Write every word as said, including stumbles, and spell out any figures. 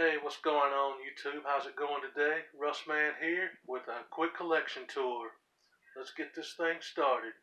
Hey, what's going on YouTube? How's it going today? Rustman here with a quick collection tour. Let's get this thing started.